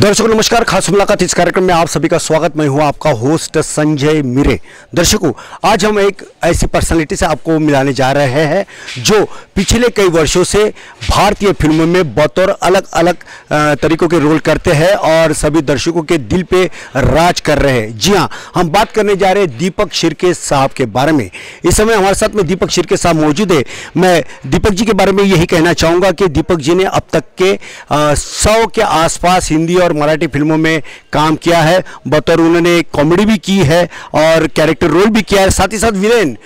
दर्शकों नमस्कार, खास मुलाकात इस कार्यक्रम में आप सभी का स्वागत। मैं हूं आपका होस्ट संजय मिरे। दर्शकों, आज हम एक ऐसी पर्सनालिटी से आपको मिलाने जा रहे हैं जो पिछले कई वर्षों से भारतीय फिल्मों में बतौर अलग अलग तरीकों के रोल करते हैं और सभी दर्शकों के दिल पे राज कर रहे हैं। जी हाँ, हम बात करने जा रहे हैं दीपक शिर्के साहब के बारे में। इस समय हमारे साथ में दीपक शिर्के साहब मौजूद है। मैं दीपक जी के बारे में यही कहना चाहूँगा कि दीपक जी ने अब तक के 100 के आसपास हिंदी और मराठी फिल्मों में काम किया है। बतौर उन्होंने कॉमेडी भी की है और कैरेक्टर रोल भी किया है, साथ ही साथ विलेन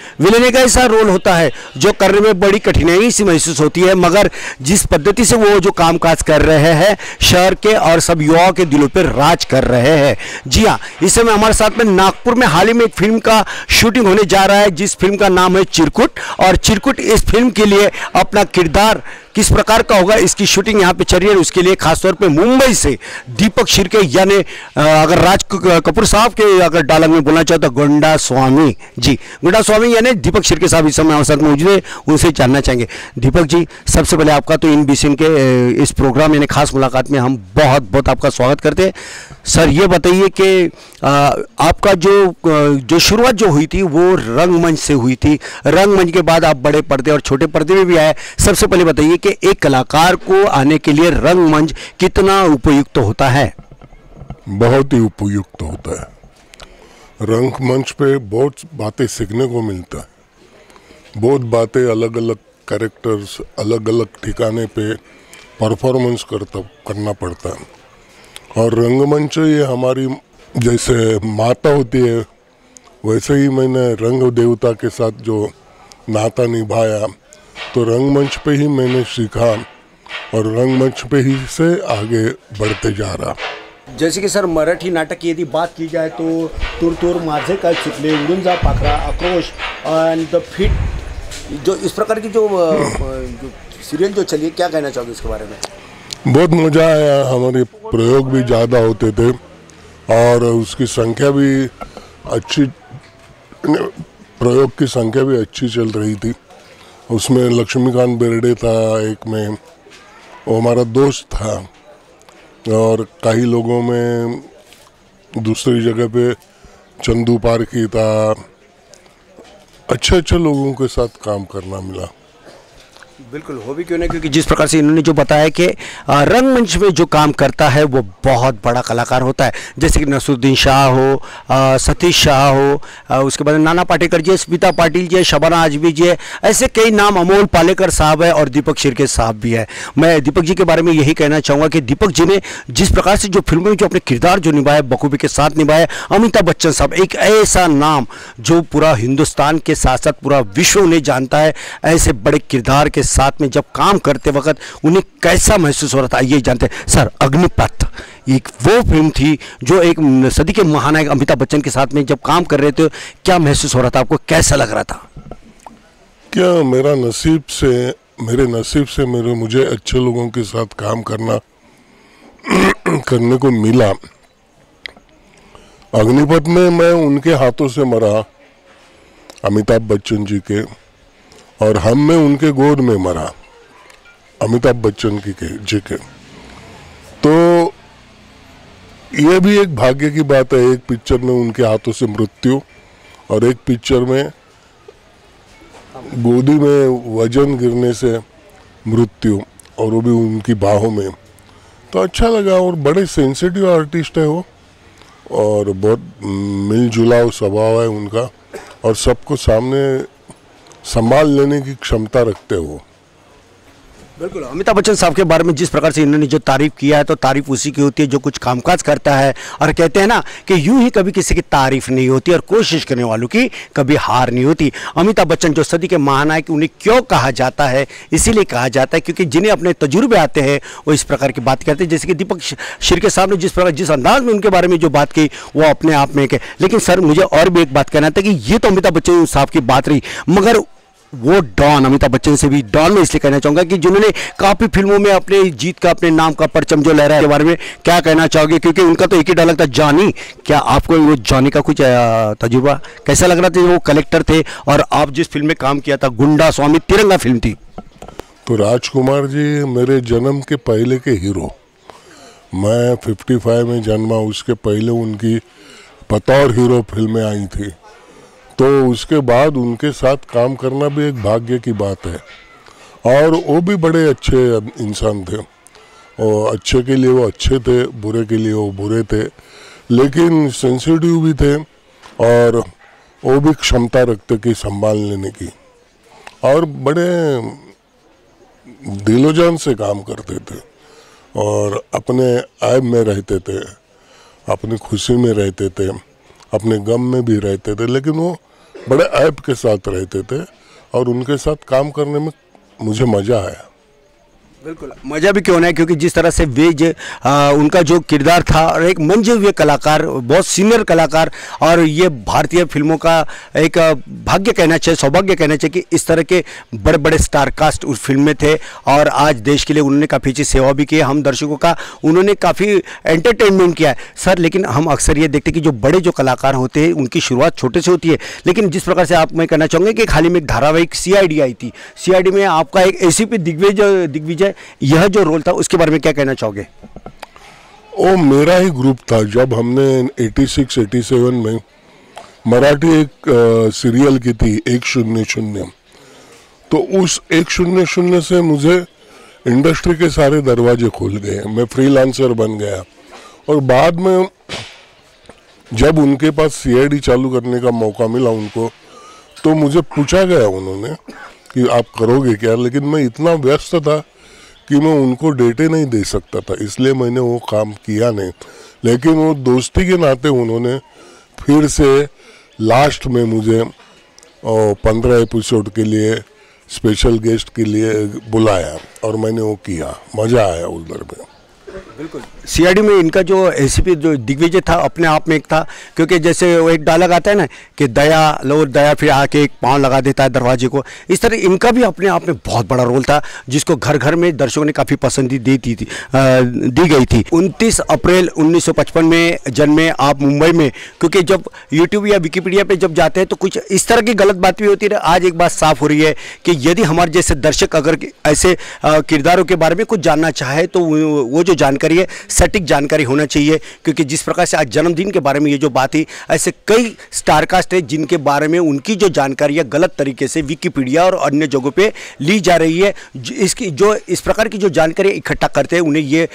का ऐसा रोल होता है जो करने में बड़ी कठिनाई सी महसूस होती है, मगर जिस पद्धति से वो जो कामकाज कर रहे हैं शहर के और सब युवाओं के दिलों पर राज कर रहे हैं। जी हाँ, इस समय हमारे साथ में नागपुर में हाल ही में एक फिल्म का शूटिंग होने जा रहा है जिस फिल्म का नाम है चिरकुट, और चिरकुट इस फिल्म के लिए अपना किरदार किस प्रकार का होगा इसकी शूटिंग यहाँ पे चल रही है। उसके लिए खासतौर पे मुंबई से दीपक शिर्के यानी अगर राज कपूर साहब के अगर डायलॉग में बोलना चाहता गुंडा स्वामी, जी गुंडा स्वामी यानी दीपक शिर्के साहब इस समय अवसर में मौजूद है, उनसे जानना चाहेंगे। दीपक जी, सबसे पहले आपका तो इन बीसीएन के इस प्रोग्राम यानी खास मुलाकात में हम बहुत बहुत आपका स्वागत करते हैं। सर, ये बताइए कि आपका जो शुरुआत जो हुई थी वो रंगमंच से हुई थी, रंगमंच के बाद आप बड़े पर्दे और छोटे पर्दे में भी आए। सबसे पहले बताइए कि एक कलाकार को आने के लिए रंगमंच कितना उपयुक्त होता है? बहुत ही उपयुक्त होता है। रंगमंच पे बहुत बातें सीखने को मिलता है, बहुत बातें अलग अलग कैरेक्टर्स अलग अलग ठिकाने पे परफॉर्मेंस करना पड़ता है। और रंगमंच ये हमारी जैसे माता होती है वैसे ही मैंने रंग देवता के साथ जो नाता निभाया तो रंगमंच पे ही मैंने सीखा और रंगमंच पे ही से आगे बढ़ते जा रहा। जैसे कि सर, मराठी नाटक यदि बात की जाए तो तुरतुर माझे काय चुकले, उडून जा पाखरा, आक्रोश एंड द फिट, जो इस प्रकार की जो सीरियल जो चलिए, क्या कहना चाहोगे इसके बारे में? बहुत मज़ा आया। हमारे प्रयोग भी ज़्यादा होते थे और उसकी संख्या भी अच्छी, प्रयोग की संख्या भी अच्छी चल रही थी। उसमें लक्ष्मीकांत बेर्डे था, एक में वो हमारा दोस्त था, और कई लोगों में दूसरी जगह पे चंदू पारकर था। अच्छे लोगों के साथ काम करना मिला। बिल्कुल, हो भी क्यों नहीं, क्योंकि जिस प्रकार से इन्होंने जो बताया कि रंगमंच में जो काम करता है वो बहुत बड़ा कलाकार होता है, जैसे कि नसीरुद्दीन शाह हो, सतीश शाह हो, उसके बाद नाना पाटेकर जी, स्मिता पाटिल जी, शबाना आजमी जी, ऐसे कई नाम, अमोल पालेकर साहब है और दीपक शिर्के साहब भी है। मैं दीपक जी के बारे में यही कहना चाहूँगा कि दीपक जी ने जिस प्रकार से जो फिल्मों में जो अपने किरदार जो निभाए बखूबी के साथ निभाए। अमिताभ बच्चन साहब एक ऐसा नाम जो पूरा हिंदुस्तान के साथ साथ पूरा विश्व उन्हें जानता है। ऐसे बड़े किरदार के साथ में जब काम करते वक्त उन्हें कैसा महसूस हो रहा था ये जानते हैं। सर, अग्निपथ एक वो फिल्म थी जो एक सदी के महानायक अमिताभ बच्चन के साथ में जब काम कर रहे थे, क्या महसूस हो रहा था आपको, कैसा लग रहा था? क्या मेरे नसीब से मुझे अच्छे लोगों के साथ काम करने को मिला। अग्निपथ में मैं उनके हाथों से मरा, अमिताभ बच्चन जी के, और हम में उनके गोद में मरा, अमिताभ बच्चन जी के। तो ये भी एक भाग्य की बात है, एक पिक्चर में उनके हाथों से मृत्यु और एक पिक्चर में गोदी में वजन गिरने से मृत्यु, और वो भी उनकी बाहों में। तो अच्छा लगा, और बड़े सेंसिटिव आर्टिस्ट है वो, और बहुत मिलजुला स्वभाव है उनका और सबको सामने संभाल लेने की क्षमता रखते हो। बिल्कुल, अमिताभ बच्चन साहब के बारे में जिस प्रकार से इन्होंने जो तारीफ किया है तो तारीफ उसी की होती है जो कुछ कामकाज करता है, और कहते हैं ना कि यूं ही कभी किसी की तारीफ नहीं होती और कोशिश करने वालों की कभी हार नहीं होती। अमिताभ बच्चन जो सदी के महानायक उन्हें क्यों कहा जाता है, इसीलिए कहा जाता है क्योंकि जिन्हें अपने तजुर्बे आते हैं वो इस प्रकार की बात करते हैं, जैसे कि दीपक शिर्के साहब ने जिस अंदाज में उनके बारे में जो बात की वो अपने आप में। लेकिन सर, मुझे और भी एक बात कहना था कि ये तो अमिताभ बच्चन साहब की बात रही, मगर वो डॉन, अमिताभ बच्चन से भी डॉन में इसलिए कहना चाहूँगा कि जिन्होंने काफ़ी फिल्मों में अपने जीत का, अपने नाम का परचम जो लहराया, के बारे में क्या कहना चाहोगे? क्योंकि उनका तो एक ही डायलॉग था जॉनी। क्या आपको वो जॉनी का कुछ तजुर्बा कैसा लग रहा था? वो कलेक्टर थे और आप जिस फिल्म में काम किया था गुंडा स्वामी, तिरंगा फिल्म थी। तो राजकुमार जी मेरे जन्म के पहले के हीरो, मैं 55 में जन्मा, उसके पहले उनकी बतौर हीरो फिल्में आई थी, तो उसके बाद उनके साथ काम करना भी एक भाग्य की बात है। और वो भी बड़े अच्छे इंसान थे, और अच्छे के लिए वो अच्छे थे, बुरे के लिए वो बुरे थे, लेकिन सेंसिटिव भी थे और वो भी क्षमता रखते कि संभाल लेने की, और बड़े दिलोजान से काम करते थे और अपने ऐब में रहते थे, अपनी खुशी में रहते थे, अपने गम में भी रहते थे, लेकिन वो बड़े ऐब के साथ रहते थे और उनके साथ काम करने में मुझे मज़ा आया। बिल्कुल मज़ा भी क्यों नहीं, क्योंकि जिस तरह से वेज उनका जो किरदार था, और एक मंझे हुए कलाकार, बहुत सीनियर कलाकार, और ये भारतीय फिल्मों का एक भाग्य कहना चाहिए, सौभाग्य कहना चाहिए कि इस तरह के बड़े बड़े स्टार कास्ट उस फिल्म में थे, और आज देश के लिए उन्होंने काफ़ी अच्छी सेवा भी की, हम दर्शकों का उन्होंने काफ़ी एंटरटेनमेंट किया है सर। लेकिन हम अक्सर ये देखते हैं कि जो बड़े जो कलाकार होते हैं उनकी शुरुआत छोटे से होती है, लेकिन जिस प्रकार से आप मैं कहना चाहूँगा कि हाल ही में एक धारावाहिक CID आई थी, CID में आपका एक ACP दिग्विजय यह जो रोल था, उसके बारे में क्या कहना चाहोगे? ओ मेरा ही ग्रुप था। जब हमने 86-87 में मराठी एक सीरियल की थी 100, तो उस 100 से मुझे इंडस्ट्री के सारे दरवाजे खुल गए, मैं फ्रीलांसर बन गया। और बाद में जब उनके पास CID चालू करने का मौका मिला उनको, तो मुझे पूछा गया उन्होंने कि आप करोगे क्या, लेकिन मैं इतना व्यस्त था कि मैं उनको डेटे नहीं दे सकता था, इसलिए मैंने वो काम किया नहीं। लेकिन वो दोस्ती के नाते उन्होंने फिर से लास्ट में मुझे 15 एपिसोड के लिए स्पेशल गेस्ट के लिए बुलाया, और मैंने वो किया, मज़ा आया उधर में। बिल्कुल CID में इनका जो ACP जो दिग्विजय था, अपने आप में एक था, क्योंकि जैसे वो एक डायलॉग आता है ना कि दया लो दया, फिर आके एक पाँव लगा देता है दरवाजे को, इस तरह इनका भी अपने आप में बहुत बड़ा रोल था, जिसको घर घर में दर्शकों ने काफ़ी पसंद दी गई थी। 29 अप्रैल 1955 में जन्मे आप मुंबई में, क्योंकि जब यूट्यूब या विकीपीडिया पर जब जाते हैं तो कुछ इस तरह की गलत बात भी होती है। आज एक बात साफ हो रही है कि यदि हमारे जैसे दर्शक अगर ऐसे किरदारों के बारे में कुछ जानना चाहे तो वो जो जानकारी है सटीक जानकारी होना चाहिए, क्योंकि जिस प्रकार से आज जन्मदिन के बारे में ये जो बात है, ऐसे कई स्टारकास्ट है जिनके बारे में उनकी जो जानकारी है गलत तरीके से विकिपीडिया और अन्य जगहों पे ली जा रही है। इसकी जो इस प्रकार की जो जानकारी इकट्ठा करते हैं, उन्हें ये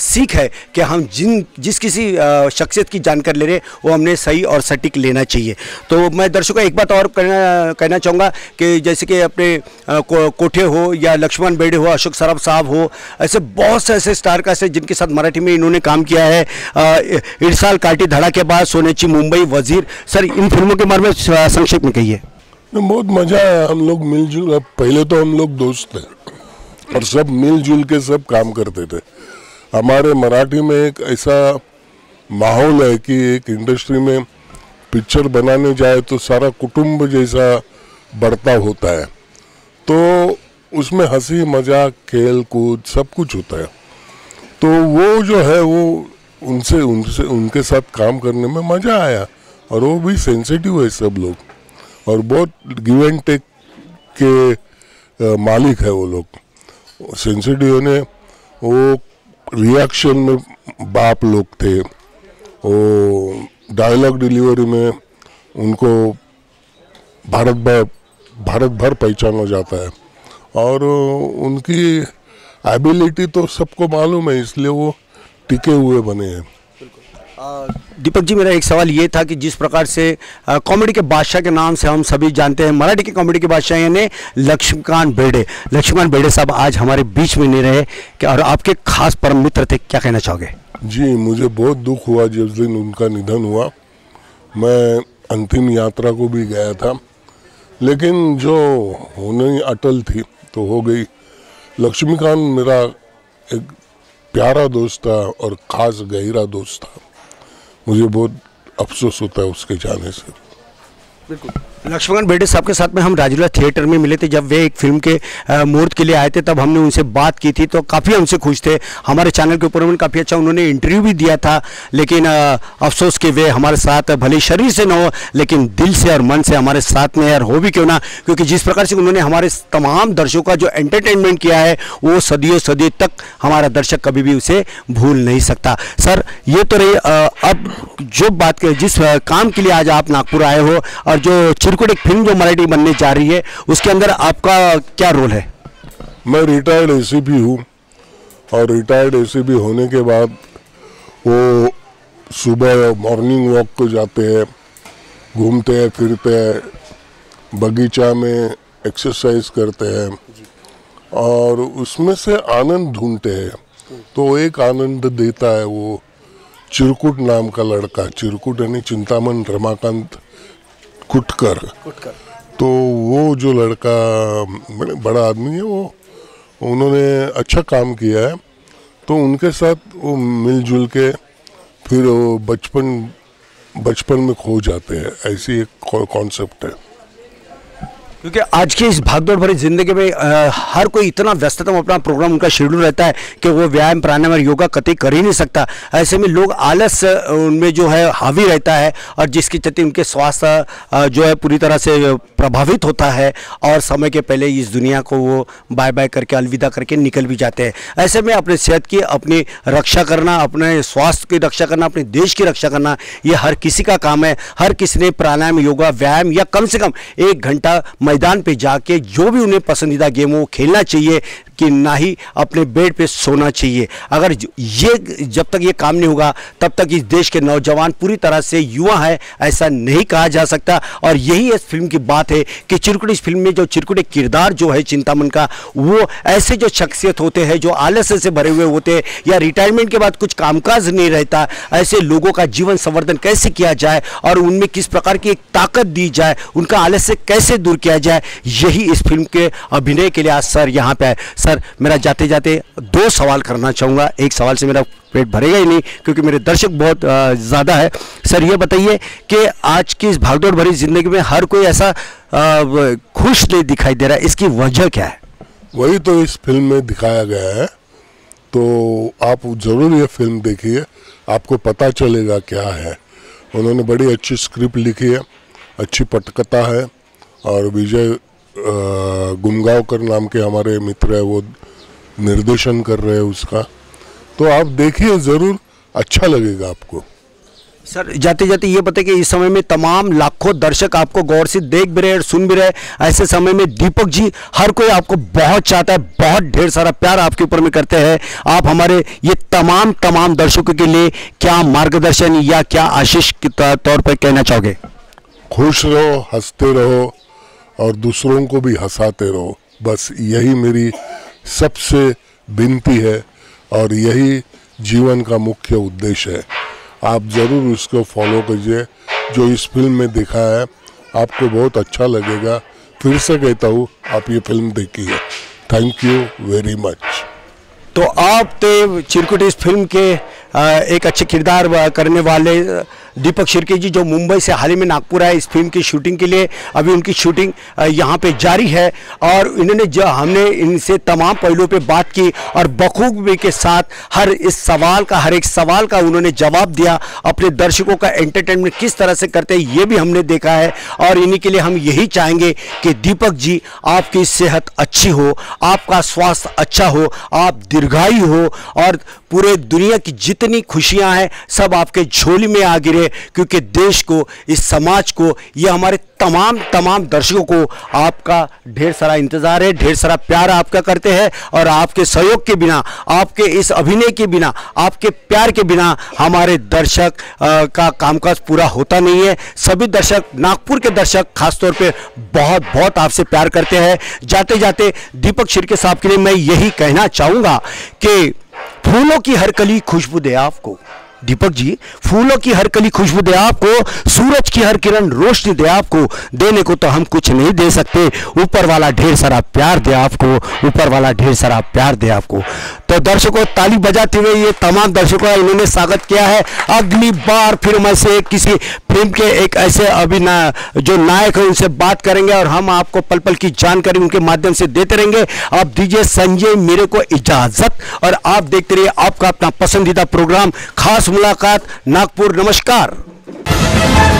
सीख है कि हम जिस किसी शख्सियत की जानकारी ले रहे हैं वो हमने सही और सटीक लेना चाहिए। तो मैं दर्शकों एक बात और कहना चाहूँगा कि जैसे कि अपने कोठे हो या लक्ष्मण बेर्डे हो, अशोक सराफ साहब हो, ऐसे बहुत से ऐसे स्टारकास्ट जिनके साथ मराठी में इन्होंने काम किया है, इरसाल काटी, धड़ाकेबाज, सोनेची, मुंबई, वजीर। सर इन फिल्मों के बारे में संक्षेप में कहिए। बहुत मजा आया, हम लोग मिलजुल, पहले तो हम लोग दोस्त थे और सब मिलजुल के सब काम करते थे। हमारे मराठी में एक ऐसा माहौल है कि एक इंडस्ट्री में पिक्चर बनाने जाए तो सारा कुटुंब जैसा बर्ताव होता है, तो उसमें हंसी मजाक खेल कूद सब कुछ होता है, तो वो जो है वो उनसे उनके साथ काम करने में मज़ा आया। और वो भी सेंसिटिव है सब लोग, और बहुत गिव एंड टेक के मालिक है वो लोग। सेंसिटिव ने वो रिएक्शन में बाप लोग थे, वो डायलॉग डिलीवरी में उनको भारत भर पहचाना जाता है, और उनकी एबिलिटी तो सबको मालूम है, इसलिए वो टिके हुए बने हैं। दीपक जी मेरा एक सवाल ये था कि जिस प्रकार से कॉमेडी के बादशाह के नाम से हम सभी जानते हैं, मराठी के कॉमेडी के बादशाह यानी लक्ष्मण बेर्डे साहब आज हमारे बीच में नहीं रहे और आपके खास परम मित्र थे, क्या कहना चाहोगे? जी मुझे बहुत दुख हुआ जिस दिन उनका निधन हुआ, मैं अंतिम यात्रा को भी गया था, लेकिन जो होने अटल थी तो हो गई। लक्ष्मीकांत मेरा एक प्यारा दोस्त था और ख़ास गहरा दोस्त था, मुझे बहुत अफसोस होता है उसके जाने से। बिल्कुल। लक्ष्मण बेर्डे साहब के साथ में हम राजूला थिएटर में मिले थे। जब वे एक फिल्म के मुहूर्त के लिए आए थे तब हमने उनसे बात की थी, तो काफ़ी हमसे खुश थे। हमारे चैनल के ऊपर उन्होंने काफ़ी अच्छा उन्होंने इंटरव्यू भी दिया था, लेकिन अफसोस के वे हमारे साथ भले शरीर से न हो लेकिन दिल से और मन से हमारे साथ में यार हो भी क्यों ना, क्योंकि जिस प्रकार से उन्होंने हमारे तमाम दर्शकों का जो एंटरटेनमेंट किया है वो सदियों सदियों तक हमारा दर्शक कभी भी उसे भूल नहीं सकता। सर ये तो रही, अब जो बात करें जिस काम के लिए आज आप नागपुर आए हो और जो चिरकुट एक फिल्म जो मराठी बनने जा रही है उसके अंदर आपका क्या रोल है? मैं रिटायर्ड एसीपी हूँ और रिटायर्ड एसीपी होने के बाद वो सुबह मॉर्निंग वॉक को जाते हैं, घूमते हैं फिरते हैं, बगीचा में एक्सरसाइज करते हैं और उसमें से आनंद ढूंढते हैं। तो एक आनंद देता है वो चिरकुट नाम का लड़का, चिरकुट यानी चिंतामन रमाकांत कुटकर। तो वो जो लड़का बड़ा आदमी है वो उन्होंने अच्छा काम किया है, तो उनके साथ वो मिलजुल के फिर वो बचपन में खो जाते हैं, ऐसी एक कॉन्सेप्ट है। क्योंकि आज की इस भागदौड़ भरी ज़िंदगी में हर कोई इतना व्यस्ततम अपना प्रोग्राम उनका शेड्यूल रहता है कि वो व्यायाम प्राणायाम और योगा कतई कर ही नहीं सकता। ऐसे में लोग आलस उनमें जो है हावी रहता है और जिसके चलते उनके स्वास्थ्य जो है पूरी तरह से प्रभावित होता है और समय के पहले इस दुनिया को वो बाय बाय करके अलविदा करके निकल भी जाते हैं। ऐसे में अपने सेहत की अपनी रक्षा करना, अपने स्वास्थ्य की रक्षा करना, अपने देश की रक्षा करना, ये हर किसी का काम है। हर किसी ने प्राणायाम योगा व्यायाम या कम से कम एक घंटा मैदान पे जाके जो भी उन्हें पसंदीदा गेम हो खेलना चाहिए कि ना ही अपने बेड पे सोना चाहिए। अगर ये जब तक ये काम नहीं होगा तब तक इस देश के नौजवान पूरी तरह से युवा है ऐसा नहीं कहा जा सकता। और यही इस फिल्म की बात है कि चिरकुट इस फिल्म में जो चिरकुट एक किरदार जो है चिंतामन का, वो ऐसे जो शख्सियत होते हैं जो आलस्य से भरे हुए होते हैं या रिटायरमेंट के बाद कुछ कामकाज नहीं रहता, ऐसे लोगों का जीवन संवर्धन कैसे किया जाए और उनमें किस प्रकार की एक ताकत दी जाए, उनका आलस्य कैसे दूर किया जाए, यही इस फिल्म के अभिनय के लिए आज सर यहाँ पे आए। सर मेरा जाते जाते दो सवाल करना चाहूँगा, एक सवाल से मेरा पेट भरेगा ही नहीं क्योंकि मेरे दर्शक बहुत ज़्यादा है। सर ये बताइए कि आज की इस भागदौड़ भरी जिंदगी में हर कोई ऐसा खुश नहीं दिखाई दे रहा है, इसकी वजह क्या है? वही तो इस फिल्म में दिखाया गया है, तो आप ज़रूर ये फिल्म देखिए, आपको पता चलेगा क्या है। उन्होंने बड़ी अच्छी स्क्रिप्ट लिखी है, अच्छी पटकथा है और विजय गुमगांवकर नाम के हमारे मित्र है वो निर्देशन कर रहे हैं उसका, तो आप देखिए ज़रूर, अच्छा लगेगा आपको। सर जाते जाते ये बताइए कि इस समय में तमाम लाखों दर्शक आपको गौर से देख भी रहे और सुन भी रहे, ऐसे समय में दीपक जी हर कोई आपको बहुत चाहता है, बहुत ढेर सारा प्यार आपके ऊपर में करते हैं, आप हमारे ये तमाम दर्शकों के लिए क्या मार्गदर्शन या क्या आशीष के तौर पर कहना चाहोगे? खुश रहो, हंसते रहो और दूसरों को भी हंसाते रहो, बस यही मेरी सबसे विनती है और यही जीवन का मुख्य उद्देश्य है। आप ज़रूर उसको फॉलो कीजिए जो इस फिल्म में दिखा है, आपको बहुत अच्छा लगेगा। फिर से कहता हूँ आप ये फिल्म देखिए। Thank you very much. तो आप तो चिरकुट इस फिल्म के एक अच्छे किरदार करने वाले दीपक शिर्के जी जो मुंबई से हाल ही में नागपुर आए इस फिल्म की शूटिंग के लिए, अभी उनकी शूटिंग यहाँ पे जारी है और इन्होंने जो हमने इनसे तमाम पहलुओं पे बात की और बखूबी के साथ हर इस सवाल का हर एक सवाल का उन्होंने जवाब दिया, अपने दर्शकों का एंटरटेनमेंट किस तरह से करते हैं ये भी हमने देखा है। और इन्हीं के लिए हम यही चाहेंगे कि दीपक जी आपकी सेहत अच्छी हो, आपका स्वास्थ्य अच्छा हो, आप दीर्घायु हो और पूरे दुनिया की जितनी खुशियां हैं सब आपके झोली में आ गिरे, क्योंकि देश को इस समाज को ये हमारे तमाम दर्शकों को आपका ढेर सारा इंतज़ार है, ढेर सारा प्यार आपका करते हैं और आपके सहयोग के बिना, आपके इस अभिनय के बिना, आपके प्यार के बिना हमारे दर्शक का कामकाज पूरा होता नहीं है। सभी दर्शक नागपुर के दर्शक खासतौर पे बहुत आपसे प्यार करते हैं। जाते जाते दीपक शिर्के साहब के लिए मैं यही कहना चाहूँगा कि फूलों की हर कली खुशबू दे आपको, दीपक जी फूलों की हर कली खुशबू दे आपको, सूरज की हर किरण रोशनी दे आपको, देने को तो हम कुछ नहीं दे सकते, ऊपर वाला ढेर सारा प्यार दे आपको, ऊपर वाला ढेर सारा प्यार दे आपको। तो दर्शकों ताली बजाते हुए ये तमाम दर्शकों का इन्होंने स्वागत किया है। अगली बार फिर मैं से किसी फिल्म के एक ऐसे अभिनय जो नायक है उनसे बात करेंगे और हम आपको पल पल की जानकारी उनके माध्यम से देते रहेंगे। आप दीजिए संजय मेरे को इजाजत और आप देखते रहिए आपका अपना पसंदीदा प्रोग्राम खास मुलाकात नागपुर। नमस्कार।